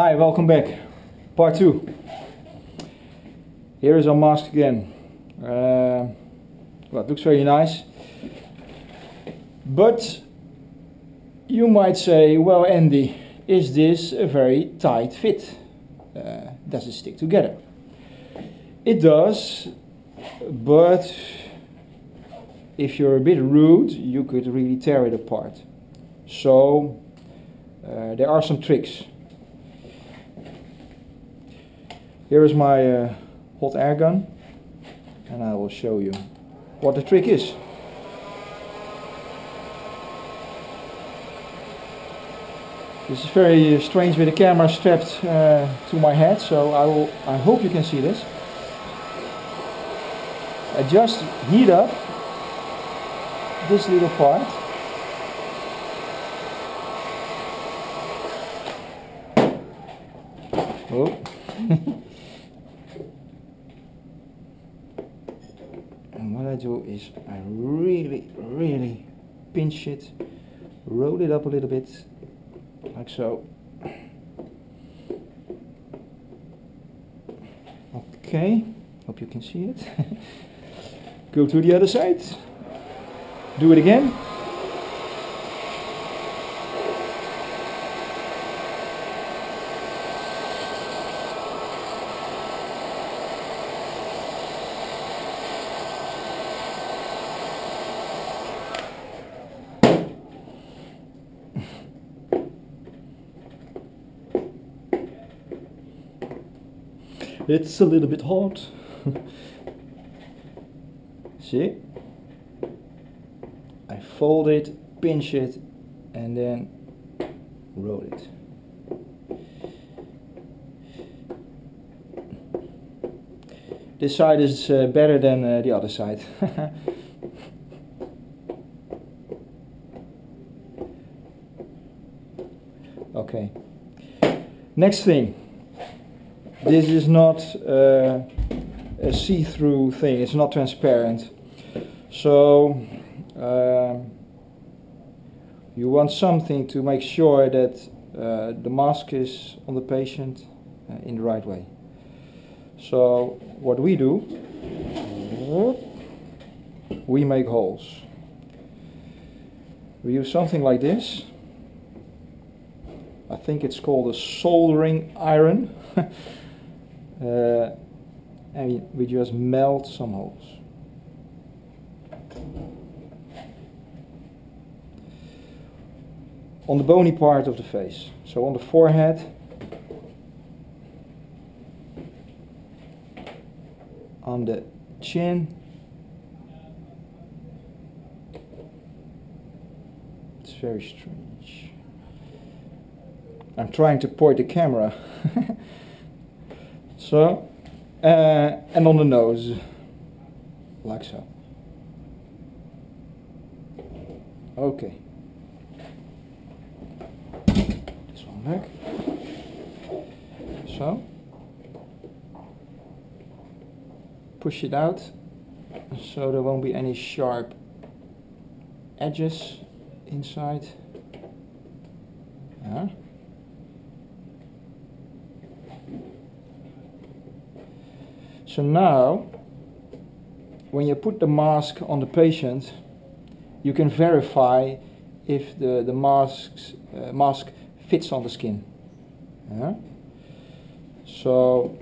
Hi, welcome back. Part 2. Here is our mask again. Well, it looks very nice. But you might say, well, Andy, is this a very tight fit? Does it stick together? It does, but if you're a bit rude, you could really tear it apart. So there are some tricks. Here is my hot air gun, and I will show you what the trick is. This is very strange with the camera strapped to my head, so I hope you can see this. I just heat up this little part. Oh. And what I do is I really pinch it, roll it up a little bit, like so. Okay, hope you can see it. Go to the other side, do it again. It's a little bit hard. See? I fold it, pinch it, and then roll it. This side is better than the other side. Okay. Next thing. This is not a see-through thing, it's not transparent. So you want something to make sure that the mask is on the patient in the right way. So what we do, we make holes. We use something like this. I think it's called a soldering iron. And we just melt some holes. On the bony part of the face, so on the forehead, on the chin. It's very strange. I'm trying to point the camera. So, and on the nose, like so. Okay. This one back. So. Push it out, so there won't be any sharp edges inside. Yeah. So now, when you put the mask on the patient, you can verify if the mask fits on the skin. Yeah? So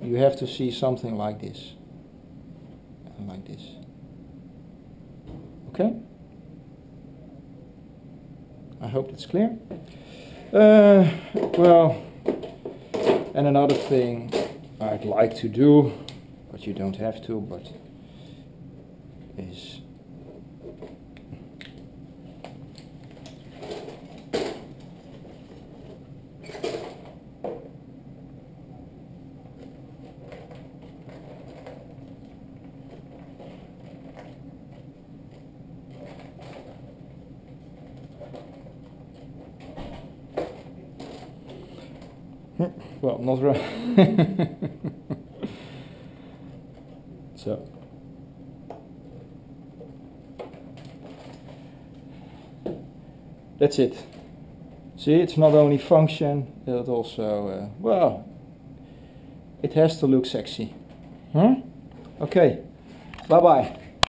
you have to see something like this, and like this. Okay? I hope that's clear. Well, and another thing I'd like to do, but you don't have to, but is well, not right. So that's it. See, it's not only function, it also, well, it has to look sexy. Huh? Okay, bye-bye.